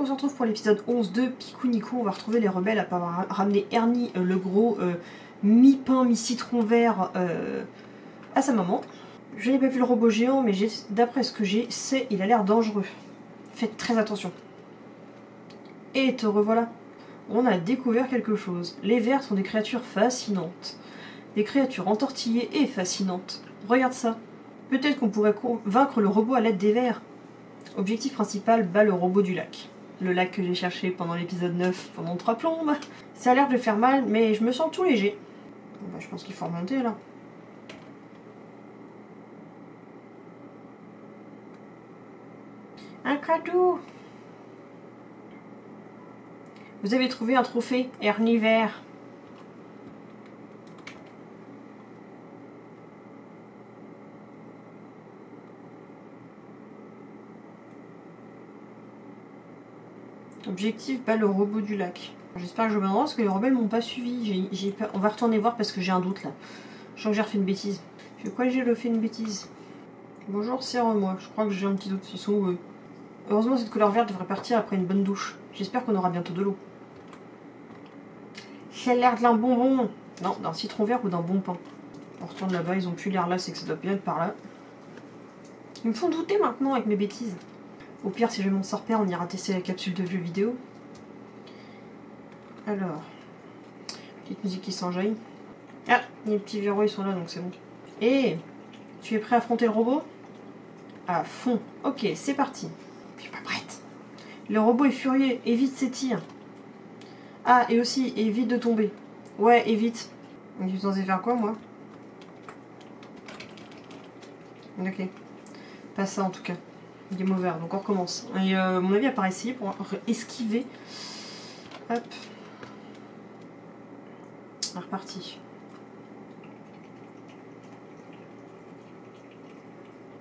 on se retrouve pour l'épisode 11 de Pikuniku. On va retrouver les rebelles après avoir ramené Ernie, le gros mi-pain, mi-citron vert à sa maman. Je n'ai pas vu le robot géant, mais d'après ce que j'ai, il a l'air dangereux. Faites très attention. Et te revoilà. On a découvert quelque chose. Les vers sont des créatures fascinantes. Des créatures entortillées et fascinantes. Regarde ça. Peut-être qu'on pourrait vaincre le robot à l'aide des vers. Objectif principal, bat le robot du lac. Le lac que j'ai cherché pendant l'épisode 9, pendant 3 plombes. Ça a l'air de faire mal, mais je me sens tout léger. Bah, je pense qu'il faut remonter là. Un cadeau! Vous avez trouvé un trophée, Ernie vert. Objectif, pas le robot du lac. J'espère que je me rends parce que les rebelles m'ont pas suivi. On va retourner voir parce que j'ai un doute là. Je sens que j'ai refait une bêtise. Je crois que j'ai refait une bêtise. Bonjour, c'est moi. Je crois que j'ai un petit doute. Ils sont où eux? Heureusement, cette couleur verte devrait partir après une bonne douche. J'espère qu'on aura bientôt de l'eau. Ça a l'air d'un bonbon. Non, d'un citron vert ou d'un bon pain. On retourne là-bas, ils ont plus l'air là, c'est que ça doit bien être par là. Ils me font douter maintenant avec mes bêtises. Au pire, si je m'en sors pas, on ira tester la capsule de jeu vidéo. Alors, petite musique qui s'enjaille. Ah, les petits verrous ils sont là, donc c'est bon. Et tu es prêt à affronter le robot? À fond. Ok, c'est parti. Je suis pas prête. Le robot est furieux. Évite ses tirs. Ah, et aussi, évite de tomber. Ouais, évite. Je suis censée faire quoi, moi? Ok. Pas ça, en tout cas. Game over, donc on recommence. Et mon avis, apparaît ici pour esquiver. Hop. C'est reparti.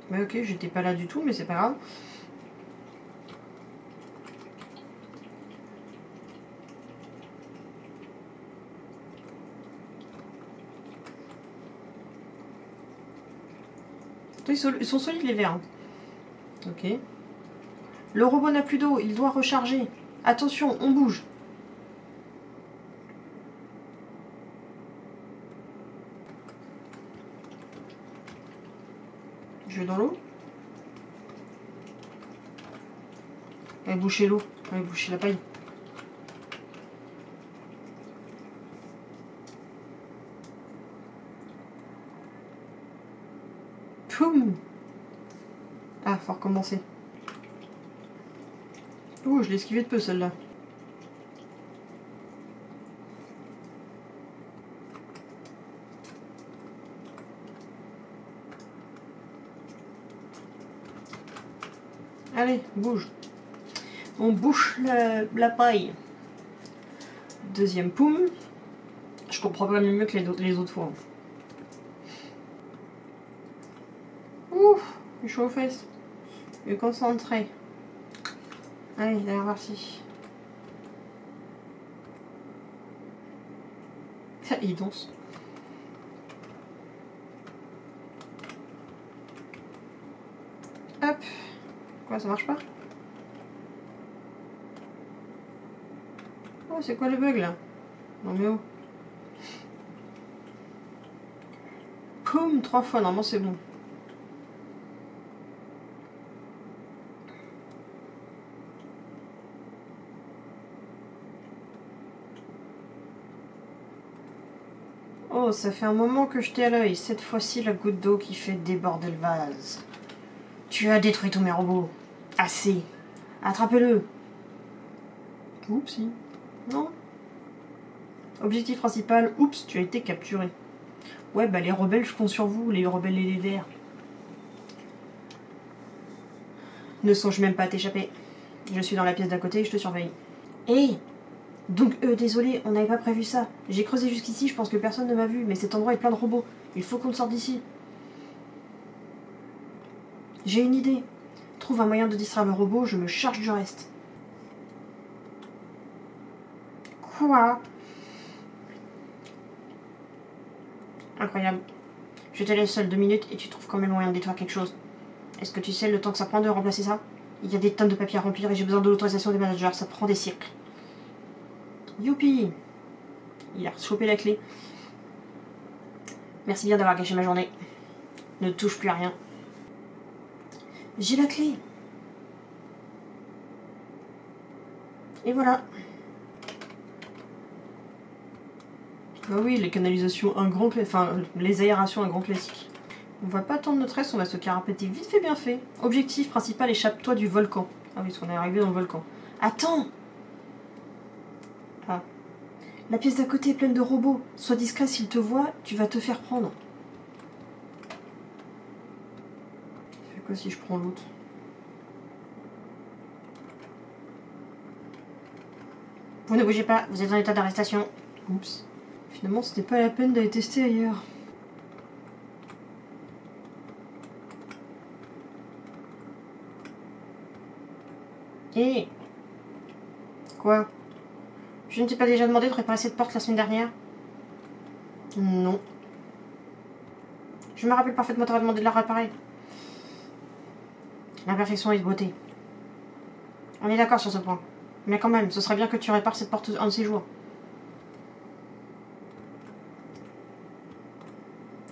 Mais ok, j'étais pas là du tout, mais c'est pas grave. Ils sont solides les vers. Ok. Le robot n'a plus d'eau, il doit recharger. Attention, on bouge. Je vais dans l'eau. Allez, boucher l'eau. Allez, boucher la paille. Poum! Ah, faut recommencer. Ouh, je l'ai esquivé de peu celle-là. Allez, bouge. On bouche la paille. Deuxième poum. Je comprends pas mieux que les autres fois. Ouf, je suis chaud aux fesses. Je suis concentré. Allez, on va voir si. Ça, il danse. Hop. Quoi, ça marche pas? Oh, c'est quoi le bug là? Non mais oh. Poum, 3 fois, normalement c'est bon. Oh, ça fait un moment que je t'ai à l'œil. Cette fois-ci, la goutte d'eau qui fait déborder le vase. Tu as détruit tous mes robots. Assez. Attrapez-le. Oupsie. Non. Objectif principal. Oups, tu as été capturé. Ouais, bah les rebelles, je compte sur vous. Les rebelles et les verts. Ne songe même pas à t'échapper. Je suis dans la pièce d'à côté et je te surveille. Hé! Donc, désolé, on n'avait pas prévu ça. J'ai creusé jusqu'ici, je pense que personne ne m'a vu, mais cet endroit est plein de robots. Il faut qu'on sorte d'ici. J'ai une idée. Trouve un moyen de distraire le robot, je me charge du reste. Quoi? Incroyable. Je te laisse seul 2 minutes et tu trouves quand même moyen de détruire quelque chose. Est-ce que tu sais le temps que ça prend de remplacer ça? Il y a des tonnes de papiers à remplir et j'ai besoin de l'autorisation des managers, ça prend des siècles. Youpi! Il a chopé la clé. Merci bien d'avoir gâché ma journée. Ne touche plus à rien. J'ai la clé. Et voilà. Ah oui, les canalisations, un grand classique. Enfin, les aérations, un grand classique. On va pas attendre notre reste, on va se carapeter vite fait bien fait. Objectif principal, échappe-toi du volcan. Ah oui, parce qu'on est arrivé dans le volcan. Attends! Ah. La pièce d'à côté est pleine de robots. Sois discret, s'ils te voient, tu vas te faire prendre. Je fais quoi si je prends l'autre? Vous ne bougez pas, vous êtes en état d'arrestation. Oups. Finalement, c'était pas la peine d'aller tester ailleurs. Et quoi? Je ne t'ai pas déjà demandé de réparer cette porte la semaine dernière? Non. Je me rappelle parfaitement, t'aurais demandé de la réparer. L'imperfection est de beauté. On est d'accord sur ce point. Mais quand même, ce serait bien que tu répares cette porte un de ces jours.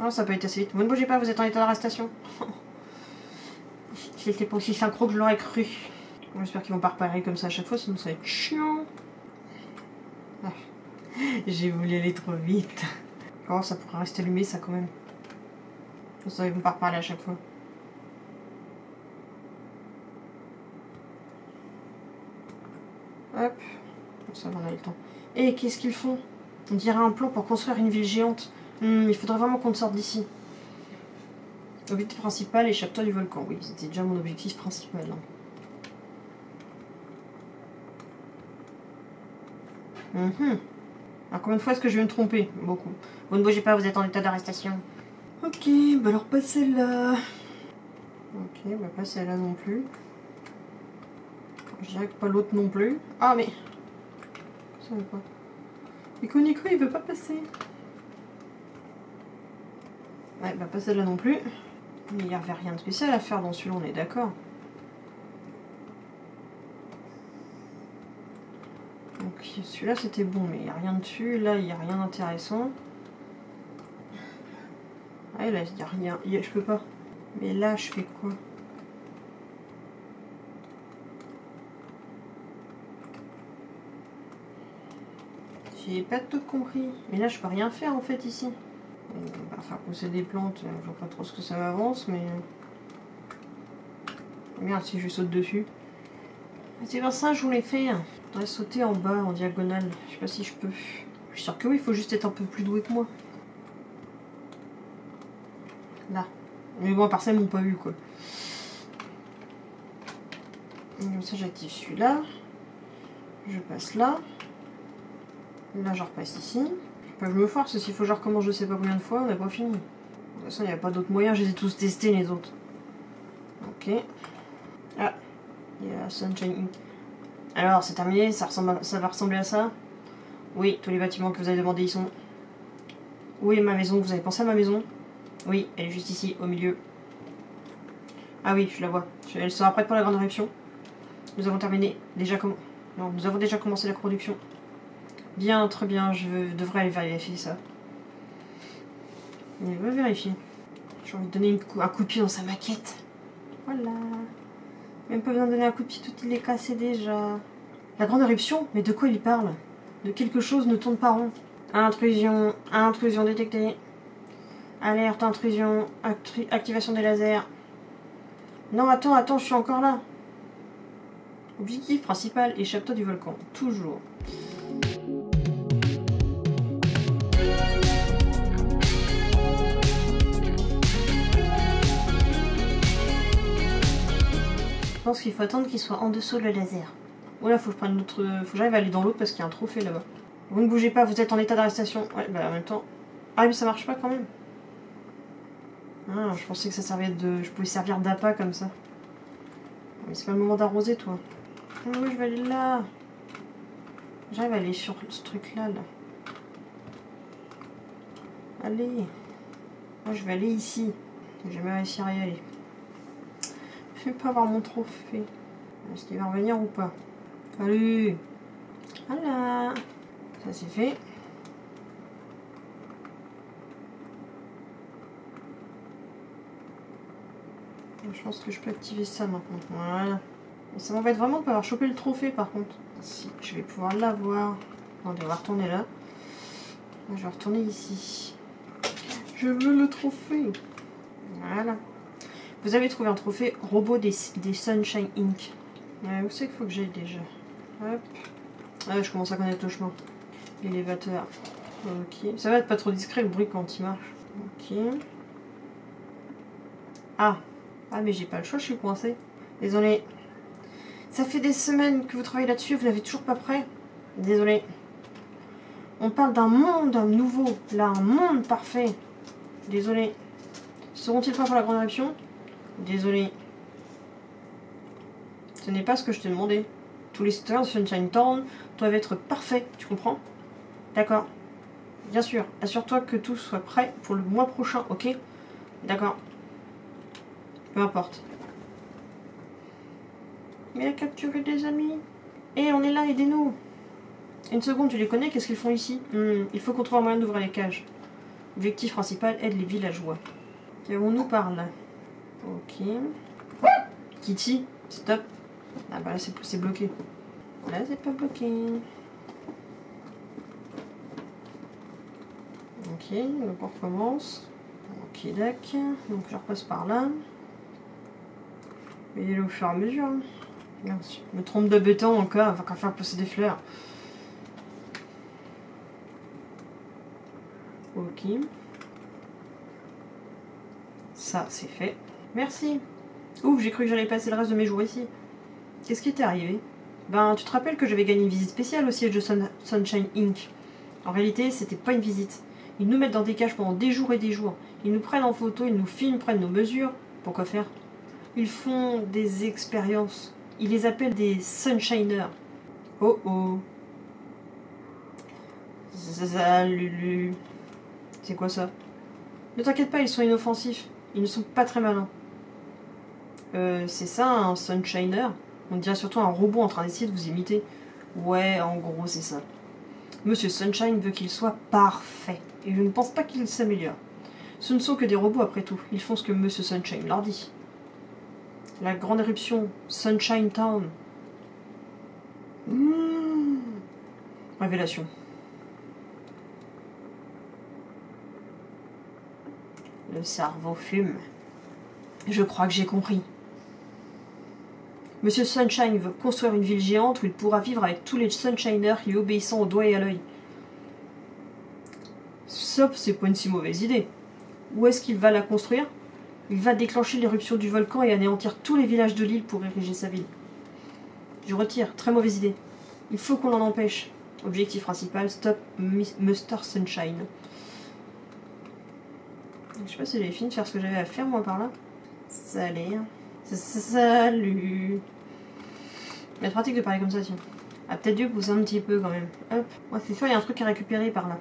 Oh, ça peut être assez vite. Vous ne bougez pas, vous êtes en état d'arrestation. C'était pas aussi synchro que je l'aurais cru. J'espère qu'ils vont pas reparer comme ça à chaque fois, sinon ça va être chiant. Ah. J'ai voulu aller trop vite. Oh, ça pourrait rester allumé, ça, quand même. Ça, ils vont pas reparler à chaque fois. Hop. Ça va, on a le temps. Et qu'est-ce qu'ils font? On dirait un plan pour construire une ville géante. Il faudrait vraiment qu'on sorte d'ici. Objectif principal, échappe-toi du volcan. Oui, c'était déjà mon objectif principal. Hein. Alors combien de fois est-ce que je vais me tromper? Beaucoup. Vous ne bougez pas, vous êtes en état d'arrestation. Ok, bah alors pas celle-là. Ok, bah pas celle-là non plus. Je dirais que pas l'autre non plus. Ah mais... ça veut pas. Pikuniku, il veut pas passer. Ouais, bah pas celle-là non plus. Il n'y avait rien de spécial à faire dans celui-là, on est d'accord. Donc celui-là c'était bon, mais il n'y a rien dessus. Là, il n'y a rien d'intéressant. Ah, là, il n'y a rien. Je peux pas. Mais là, je fais quoi? J'ai pas tout compris. Mais là, je peux rien faire en fait ici. On va faire pousser des plantes. Je vois pas trop ce que ça m'avance, mais. Merde, si je saute dessus. C'est vers ça que je voulais faire. Je voudrais sauter en bas, en diagonale. Je sais pas si je peux. Je suis sûre que oui, il faut juste être un peu plus doué que moi. Là. Mais bon, à part ça, ils m'ont pas vu, quoi. Comme ça, j'active celui-là. Je passe là. Là, je repasse ici. Enfin, je me force, s'il faut que je recommence je sais pas combien de fois, on n'a pas fini. De toute façon, il n'y a pas d'autre moyen, je les ai tous testés, les autres. Ok. Ah. Il y a Sunshine Inc. Alors, c'est terminé, ça va ressembler à ça? Oui, tous les bâtiments que vous avez demandés, ils sont... Où est ma maison? Vous avez pensé à ma maison? Oui, elle est juste ici, au milieu. Ah oui, je la vois. Elle sera prête pour la grande éruption. Nous avons terminé. Non, nous avons déjà commencé la production. Bien, très bien, je devrais aller vérifier ça. Il va vérifier. J'ai envie de donner un coup de pied dans sa maquette. Voilà. Même pas besoin de donner un coup de pied, tout il est cassé déjà. La grande éruption? Mais de quoi il parle? De quelque chose ne tourne pas rond. Intrusion, intrusion détectée. Alerte, intrusion, activation des lasers. Non, attends, attends, je suis encore là. Objectif principal, échappe-toi du volcan. Toujours. Je pense qu'il faut attendre qu'il soit en dessous le laser. Oh là, faut que je prenne l'autre. Faut que j'arrive à aller dans l'autre parce qu'il y a un trophée là-bas. Vous ne bougez pas, vous êtes en état d'arrestation. Ouais, bah en même temps. Ah, mais ça marche pas quand même. Ah, je pensais que ça servait de. Je pouvais servir d'appât comme ça. Mais c'est pas le moment d'arroser, toi. Ah, oui, je vais aller là. J'arrive à aller sur ce truc-là, là. Allez. Moi, je vais aller ici. J'ai jamais réussi à y aller. Je vais pas avoir mon trophée. Est-ce qu'il va revenir ou pas? Salut! Voilà! Ça c'est fait. Je pense que je peux activer ça maintenant. Voilà. Et ça m'embête vraiment de pas avoir chopé le trophée par contre. Si, je vais pouvoir l'avoir. Attendez, on va retourner là. Je vais retourner ici. Je veux le trophée. Voilà. Vous avez trouvé un trophée robot des Sunshine Inc. Où c'est qu'il faut que j'aille déjà? Hop. Ah, je commence à connaître le chemin. L'élévateur. Ok. Ça va être pas trop discret le bruit quand il marche. Ok. Ah. Ah mais j'ai pas le choix, je suis coincée. Désolée. Ça fait des semaines que vous travaillez là-dessus, vous n'avez toujours pas prêt. Désolée. On parle d'un monde nouveau, là, un monde parfait. Désolée. Seront-ils prêts pour la grande éruption? Désolée. Ce n'est pas ce que je te demandais. Tous les citoyens de Sunshine Town doivent être parfaits, tu comprends? D'accord. Bien sûr, assure-toi que tout soit prêt pour le mois prochain, ok? D'accord. Peu importe. Mais à capturer des amis. Et on est là, aidez-nous. Une seconde, tu les connais, qu'est-ce qu'ils font ici? Il faut qu'on trouve un moyen d'ouvrir les cages. Objectif principal, aide les villageois. Qu'avons-nous par là? Ok. Kitty, stop. Ah bah là c'est bloqué. Là c'est pas bloqué. Ok, donc on recommence. Ok, d'accord. Donc je repasse par là. Et là au fur et à mesure. Merde, je me trompe de béton encore, va qu'à faire pousser des fleurs. Ok. Ça, c'est fait. Merci. Ouf, j'ai cru que j'allais passer le reste de mes jours ici. Qu'est-ce qui t'est arrivé? Ben, tu te rappelles que j'avais gagné une visite spéciale au siège de Sunshine Inc. En réalité, c'était pas une visite. Ils nous mettent dans des cages pendant des jours et des jours. Ils nous prennent en photo, ils nous filment, prennent nos mesures. Pourquoi faire? Ils font des expériences. Ils les appellent des sunshiners. Oh oh. Salut. C'est quoi ça? Ne t'inquiète pas, ils sont inoffensifs. Ils ne sont pas très malins. C'est ça, un sunshiner? On dirait surtout un robot en train d'essayer de vous imiter. Ouais, en gros, c'est ça. Monsieur Sunshine veut qu'il soit parfait. Et je ne pense pas qu'il s'améliore. Ce ne sont que des robots après tout. Ils font ce que Monsieur Sunshine leur dit. La grande éruption, Sunshine Town. Révélation. Le cerveau fume. Je crois que j'ai compris. Monsieur Sunshine veut construire une ville géante où il pourra vivre avec tous les Sunshiners lui obéissant au doigt et à l'œil. Sauf c'est pas une si mauvaise idée. Où est-ce qu'il va la construire? Il va déclencher l'éruption du volcan et anéantir tous les villages de l'île pour ériger sa ville. Je retire, très mauvaise idée. Il faut qu'on l'en empêche. Objectif principal, stop Mr. Sunshine. Je sais pas si j'ai fini de faire ce que j'avais à faire moi par là. Salut. Salut. Mais pratique de parler comme ça, tiens. Ah, peut-être dû pousser un petit peu quand même. Hop. Moi, c'est sûr, il y a un truc à récupérer par là.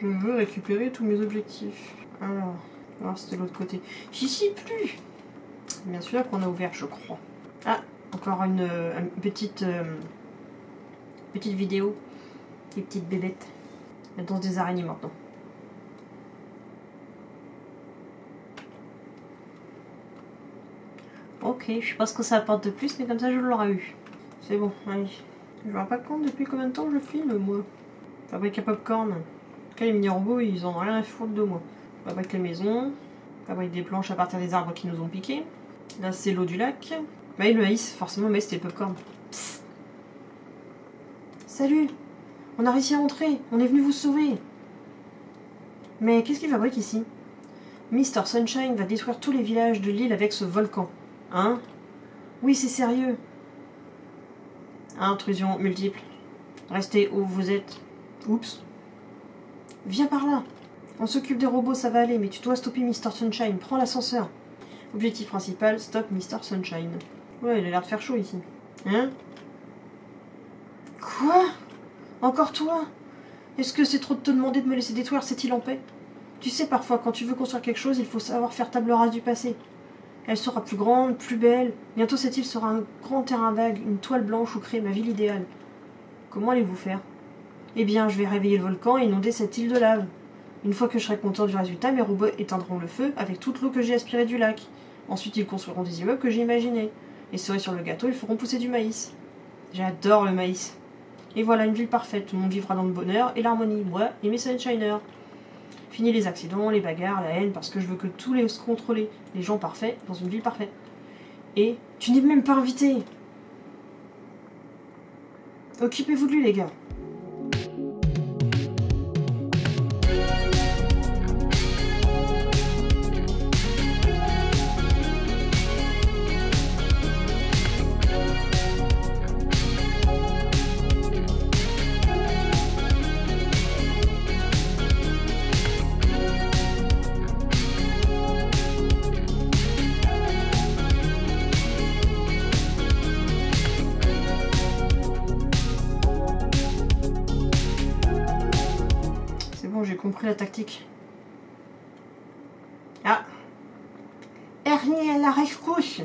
Je veux récupérer tous mes objectifs. Alors. Alors c'était de l'autre côté. J'y suis plus. C'est bien celui-là qu'on a ouvert, je crois. Ah, encore une petite petite vidéo. Des petites bébêtes. La danse des araignées maintenant. Ok, je sais pas ce que ça apporte de plus, mais comme ça je l'aurai eu. C'est bon, allez. Je me rends pas compte depuis combien de temps je filme, moi. Fabrique à popcorn. En tout cas, les mini-robots, ils ont rien à foutre de moi. Fabrique la maison, fabrique des planches à partir des arbres qui nous ont piqué. Là, c'est l'eau du lac. Bah, et le maïs, forcément, mais c'était le popcorn. Psst. Salut! On a réussi à rentrer, on est venu vous sauver. Mais qu'est-ce qu'il fabrique ici? Mr. Sunshine va détruire tous les villages de l'île avec ce volcan. Hein? Oui, c'est sérieux. Intrusion multiple. Restez où vous êtes. Oups. Viens par là. On s'occupe des robots, ça va aller, mais tu dois stopper Mr. Sunshine. Prends l'ascenseur. Objectif principal, stop Mr. Sunshine. Ouais, il a l'air de faire chaud ici. Hein? Quoi? Encore toi? Est-ce que c'est trop de te demander de me laisser détruire cette île en paix? Tu sais, parfois, quand tu veux construire quelque chose, il faut savoir faire table rase du passé. Elle sera plus grande, plus belle. Bientôt cette île sera un grand terrain vague, une toile blanche où créer ma ville idéale. Comment allez-vous faire? Eh bien, je vais réveiller le volcan et inonder cette île de lave. Une fois que je serai content du résultat, mes robots éteindront le feu avec toute l'eau que j'ai aspirée du lac. Ensuite, ils construiront des immeubles que j'ai imaginés. Et cerise sur le gâteau, ils feront pousser du maïs. J'adore le maïs. Et voilà une ville parfaite. Tout le monde vivra dans le bonheur et l'harmonie, moi et mes Sunshiners. Fini les accidents, les bagarres, la haine, parce que je veux que tous les se contrôlent, les gens parfaits, dans une ville parfaite. Et tu n'es même pas invité. Occupez-vous de lui, les gars. La tactique. Ah, Ernie à la rescousse.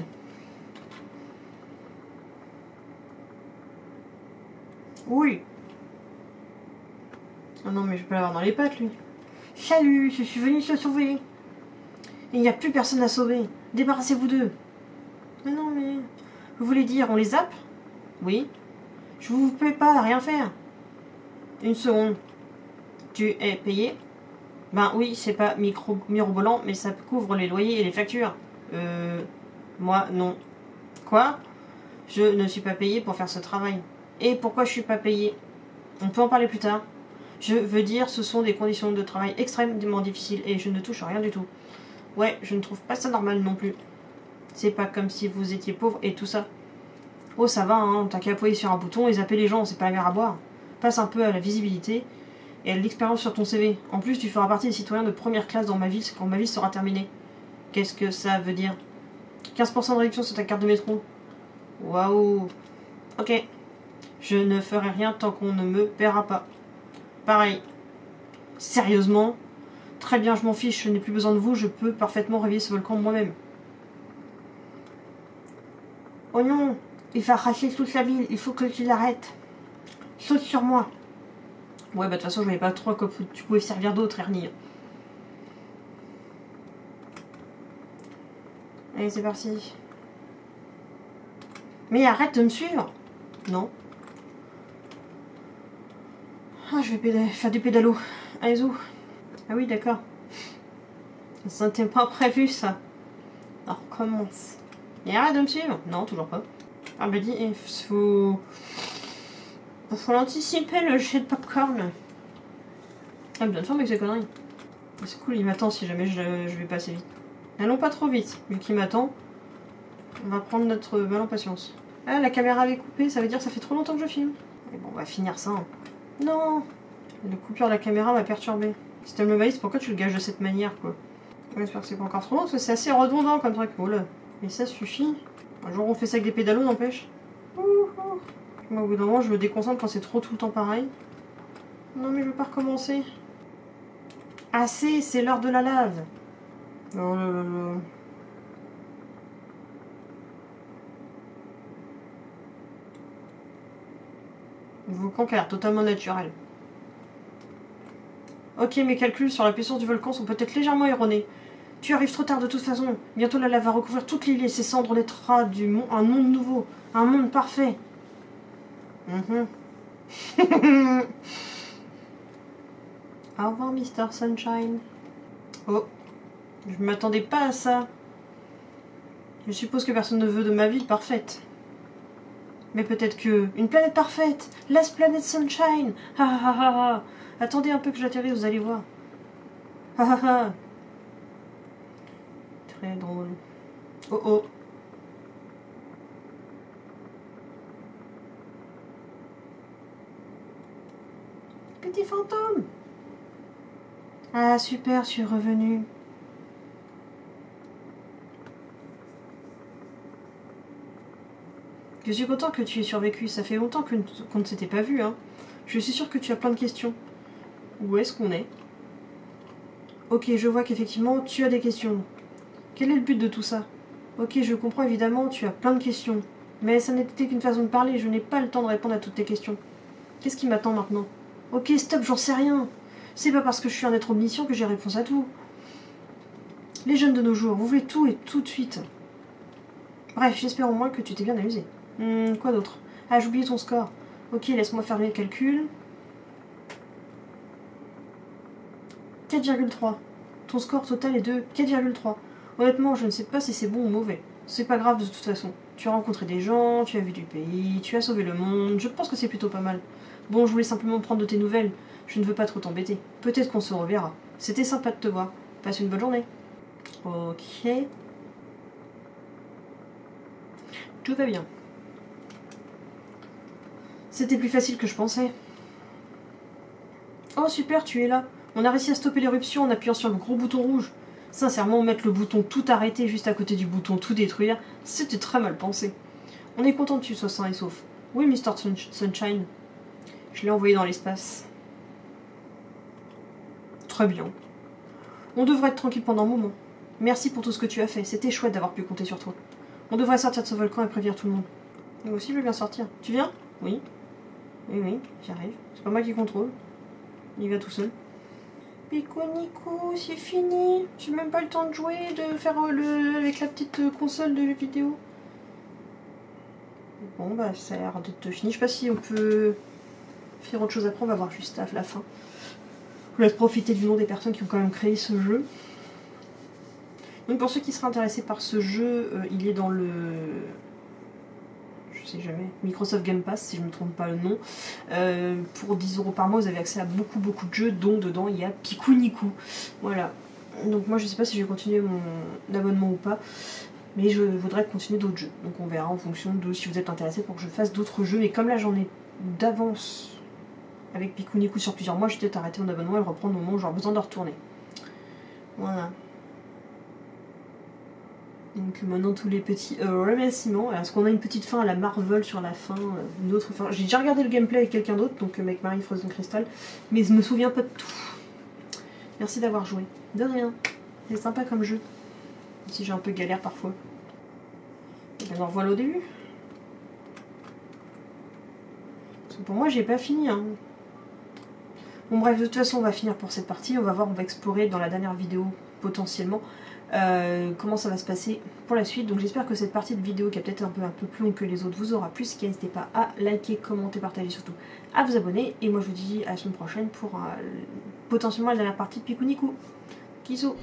Oui. Ah non, mais je peux l'avoir dans les pattes, lui. Salut, je suis venu te sauver. Il n'y a plus personne à sauver. Débarrassez-vous d'eux. Mais non, mais... Vous voulez dire, on les zappe? Oui. Je vous paie pas à rien faire. Une seconde. Tu es payé? Ben oui, c'est pas mirobolant, mais ça couvre les loyers et les factures. Moi, non. Quoi? Je ne suis pas payé pour faire ce travail. Et pourquoi je suis pas payé? On peut en parler plus tard. Je veux dire, ce sont des conditions de travail extrêmement difficiles et je ne touche rien du tout. Ouais, je ne trouve pas ça normal non plus. C'est pas comme si vous étiez pauvre et tout ça. Oh, ça va, hein, t'as qu'à appuyer sur un bouton et zapper les gens, c'est pas la mer à boire. Passe un peu à la visibilité et l'expérience sur ton CV. En plus, tu feras partie des citoyens de première classe dans ma ville quand ma ville sera terminée. Qu'est-ce que ça veut dire? 15% de réduction sur ta carte de métro. Waouh. Ok. Je ne ferai rien tant qu'on ne me paiera pas. Pareil. Sérieusement? Très bien, je m'en fiche, je n'ai plus besoin de vous, je peux parfaitement réveiller ce volcan moi-même. Oh non! Il va arracher toute la ville, il faut que tu l'arrêtes. Saute sur moi. Ouais, bah de toute façon, je voyais pas trop comme tu pouvais servir d'autres, Ernie. Allez, c'est parti. Mais arrête de me suivre. Non. Ah, je vais faire du pédalo. Allez-y. Ah oui, d'accord. Ça n'était pas prévu, ça. Alors, commence. Mais arrête de me suivre. Non, toujours pas. Ah bah dis, il faut... Il faut l'anticiper, le jet de popcorn. Ah, bien sûr, avec ces conneries. C'est cool, il m'attend si jamais je vais pas assez vite. N'allons pas trop vite, vu qu'il m'attend. On va prendre notre mal en patience. Ah, la caméra avait coupé, ça veut dire que ça fait trop longtemps que je filme. Mais bon, on va finir ça. Hein. Non, la coupure de la caméra m'a perturbé. Si t'aimes le maïs, pourquoi tu le gâches de cette manière, quoi? J'espère que c'est pas encore trop long, parce que c'est assez redondant comme truc. Oh là. Mais ça suffit. Un jour, on fait ça avec des pédalos, n'empêche. Moi, au bout d'un moment, je me déconcentre quand c'est trop tout le temps pareil. Non, mais je veux pas recommencer. Assez, c'est l'heure de la lave. Oh là là là. Volcan qui a l'air totalement naturel. Ok, mes calculs sur la puissance du volcan sont peut-être légèrement erronés. Tu arrives trop tard de toute façon. Bientôt, la lave va recouvrir toute l'île et ses cendres naîtra un monde nouveau. Un monde parfait. Au revoir, Mr. Sunshine. Oh, je m'attendais pas à ça. Je suppose que personne ne veut de ma ville parfaite. Mais peut-être que... Une planète parfaite! Last Planet Sunshine! Ah ah ah ah. Attendez un peu que j'atterris, vous allez voir. Ah ah ah. Très drôle. Oh oh. Petit fantôme. Ah super, je suis revenue. Je suis content que tu aies survécu, ça fait longtemps qu'on ne s'était pas vu, hein. Je suis sûre que tu as plein de questions. Où est-ce qu'on est? Ok, je vois qu'effectivement tu as des questions. Quel est le but de tout ça? Ok, je comprends évidemment, tu as plein de questions. Mais ça n'était qu'une façon de parler, je n'ai pas le temps de répondre à toutes tes questions. Qu'est-ce qui m'attend maintenant? Ok, stop, j'en sais rien. C'est pas parce que je suis un être omniscient que j'ai réponse à tout. Les jeunes de nos jours, vous voulez tout et tout de suite. Bref, j'espère au moins que tu t'es bien amusé. Quoi d'autre? Ah, j'ai oublié ton score. Ok, laisse-moi faire mes calculs. 4,3. Ton score total est de 4,3. Honnêtement, je ne sais pas si c'est bon ou mauvais. C'est pas grave de toute façon. Tu as rencontré des gens, tu as vu du pays, tu as sauvé le monde. Je pense que c'est plutôt pas mal. Bon, je voulais simplement prendre de tes nouvelles. Je ne veux pas trop t'embêter. Peut-être qu'on se reverra. C'était sympa de te voir. Passe une bonne journée. Ok. Tout va bien. C'était plus facile que je pensais. Oh super, tu es là. On a réussi à stopper l'éruption en appuyant sur le gros bouton rouge. Sincèrement, mettre le bouton tout arrêter juste à côté du bouton tout détruire, c'était très mal pensé. On est content que tu sois sain et sauf. Oui, Mr. Sunshine. Je l'ai envoyé dans l'espace. Très bien. On devrait être tranquille pendant un moment. Merci pour tout ce que tu as fait. C'était chouette d'avoir pu compter sur toi. On devrait sortir de ce volcan et prévenir tout le monde. Moi aussi, je veux bien sortir. Tu viens? Oui. Oui, oui, j'y arrive. C'est pas moi qui contrôle. Il va tout seul. Pikuniku, c'est fini. J'ai même pas le temps de jouer, de faire avec la petite console de jeux vidéo. Bon, bah, ça a l'air d'être fini. Je sais pas si on peut faire autre chose après. On va voir juste à la fin. Je laisse profiter du nom des personnes qui ont quand même créé ce jeu. Donc, pour ceux qui seraient intéressés par ce jeu, il est dans le... Je sais jamais, Microsoft Game Pass, si je ne me trompe pas le nom. Pour 10 € par mois, vous avez accès à beaucoup de jeux, dont dedans il y a Pikuniku. Voilà. Donc moi je sais pas si je vais continuer mon abonnement ou pas, mais je voudrais continuer d'autres jeux. Donc on verra en fonction de si vous êtes intéressé pour que je fasse d'autres jeux. Et comme là j'en ai d'avance avec Pikuniku sur plusieurs mois, je vais peut-être arrêter mon abonnement et le reprendre au moment où j'aurai besoin de retourner. Voilà. Donc maintenant tous les petits remerciements. Est-ce qu'on a une petite fin à la Marvel sur la fin, une autre fin? J'ai déjà regardé le gameplay avec quelqu'un d'autre, donc avec Marie Frozen Crystal, mais je me souviens pas de tout. Merci d'avoir joué. De rien. C'est sympa comme jeu. Même si j'ai un peu galère parfois. Et bien, on revoilà au début. Parce que pour moi j'ai pas fini. Hein. Bon bref, de toute façon on va finir pour cette partie. On va voir, on va explorer dans la dernière vidéo potentiellement. Comment ça va se passer pour la suite. Donc j'espère que cette partie de vidéo qui est peut-être un peu plus longue que les autres vous aura plu. N'hésitez pas à liker, commenter, partager, surtout à vous abonner. Et moi je vous dis à la semaine prochaine pour potentiellement la dernière partie de Pikuniku. Kiso.